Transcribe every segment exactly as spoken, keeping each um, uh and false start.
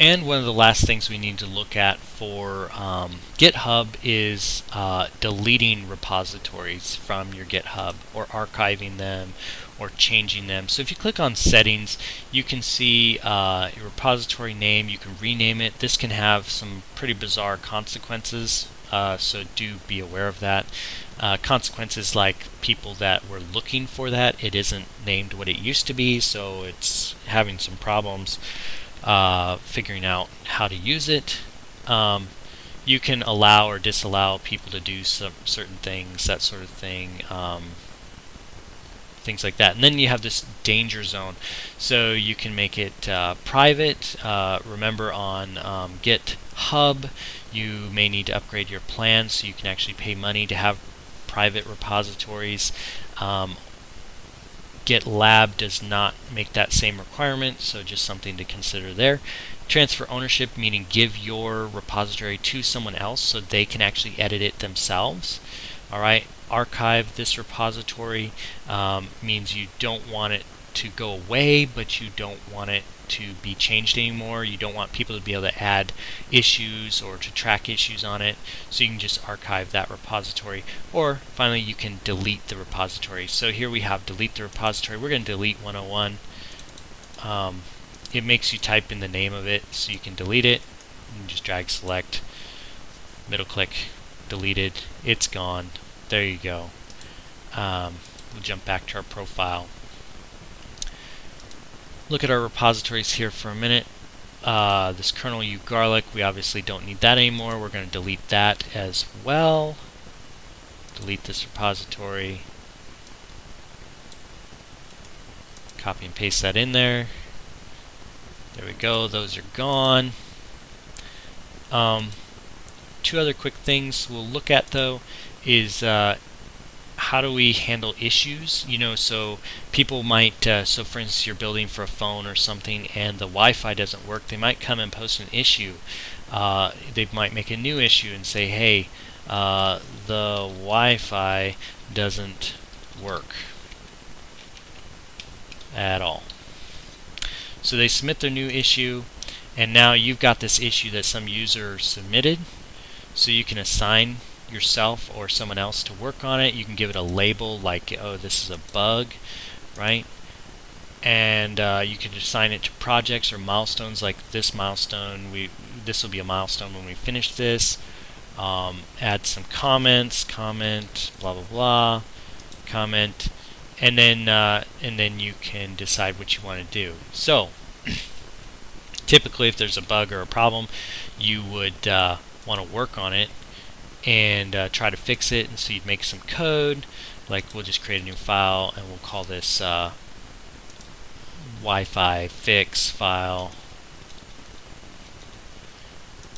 And one of the last things we need to look at for um, GitHub is uh, deleting repositories from your GitHub, or archiving them, or changing them. So if you click on settings, you can see uh, your repository name. You can rename it. This can have some pretty bizarre consequences, uh, so do be aware of that. Uh, consequences like people that were looking for that, it isn't named what it used to be, so it's having some problems uh, figuring out how to use it. Um, you can allow or disallow people to do some certain things, that sort of thing, um, things like that. And then you have this danger zone, so you can make it uh, private. Uh, remember, on um, GitHub you may need to upgrade your plan, so you can actually pay money to have private repositories. um, GitLab does not make that same requirement, so just something to consider there. Transfer ownership, meaning give your repository to someone else so they can actually edit it themselves. All right, archive this repository um, means you don't want it to go away, but you don't want it to be changed anymore. You don't want people to be able to add issues or to track issues on it, so you can just archive that repository. Or finally, you can delete the repository. So here we have delete the repository. We're going to delete one oh one. Um, it makes you type in the name of it, so you can delete it. You can just drag, select, middle click, deleted. It's gone. There you go. Um, we'll jump back to our profile. Look at our repositories here for a minute. Uh, this kernel u garlic, we obviously don't need that anymore. We're going to delete that as well. Delete this repository. Copy and paste that in there. There we go. Those are gone. Um, two other quick things we'll look at though is uh, how do we handle issues? You know, so people might, uh, so for instance, you're building for a phone or something and the Wi-Fi doesn't work, they might come and post an issue. Uh, they might make a new issue and say, hey, uh, the Wi-Fi doesn't work at all. So they submit their new issue, and now you've got this issue that some user submitted, so you can assign yourself or someone else to work on it. You can give it a label like, oh, this is a bug, right? And uh, you can assign it to projects or milestones, like this milestone, we this will be a milestone when we finish this. Um, add some comments, comment, blah blah blah, comment, and then uh, and then you can decide what you want to do. So typically, if there's a bug or a problem, you would uh, want to work on it and uh, try to fix it, and so you'd make some code. Like, we'll just create a new file and we'll call this uh, Wi-Fi fix file,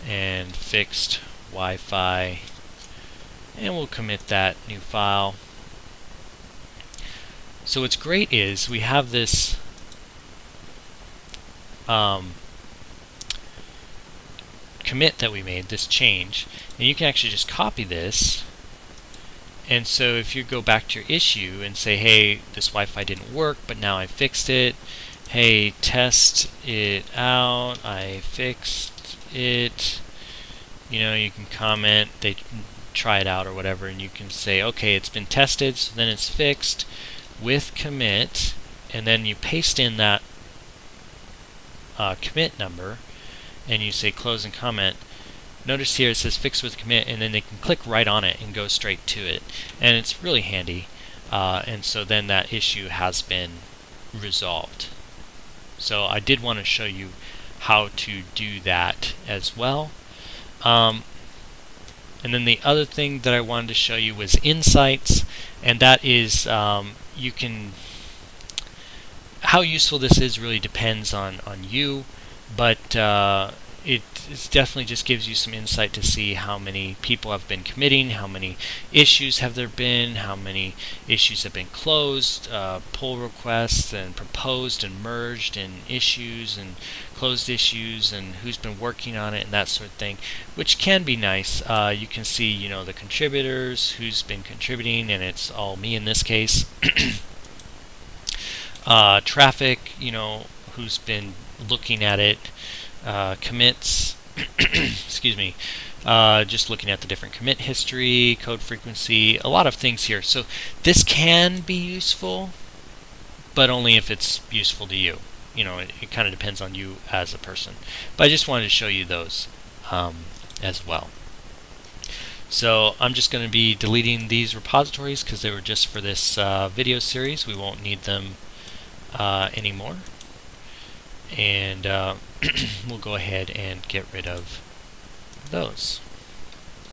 and fixed Wi-Fi, and we'll commit that new file. So what's great is we have this um, commit that we made, this change, and you can actually just copy this. And so if you go back to your issue and say, hey, this Wi-Fi didn't work, but now I fixed it. Hey, test it out, I fixed it. You know, you can comment, they try it out or whatever, and you can say, okay, it's been tested, so then it's fixed with commit, and then you paste in that uh, commit number, and you say close and comment. Notice here it says fix with commit, and then they can click right on it and go straight to it, and it's really handy. Uh, and so then that issue has been resolved. So I did want to show you how to do that as well. Um, and then the other thing that I wanted to show you was insights, and that is um, you can, how useful this is really depends on on you. But uh, it definitely just gives you some insight to see how many people have been committing, how many issues have there been, how many issues have been closed, uh, pull requests, and proposed, and merged, and issues, and closed issues, and who's been working on it, and that sort of thing, which can be nice. Uh, you can see, you know, the contributors, who's been contributing, and it's all me in this case. uh, traffic, you know, who's been looking at it, uh, commits, excuse me, uh, just looking at the different commit history, code frequency, a lot of things here. So this can be useful, but only if it's useful to you. You know, it, it kind of depends on you as a person. But I just wanted to show you those um, as well. So I'm just going to be deleting these repositories because they were just for this uh, video series. We won't need them uh, anymore. And uh, we'll go ahead and get rid of those.